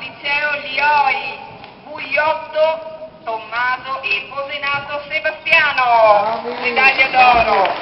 Liceo Lioi, Gugliotto, Tommaso e Posenato Sebastiano, medaglia d'oro.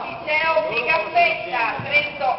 Liceo di Cavetta, 38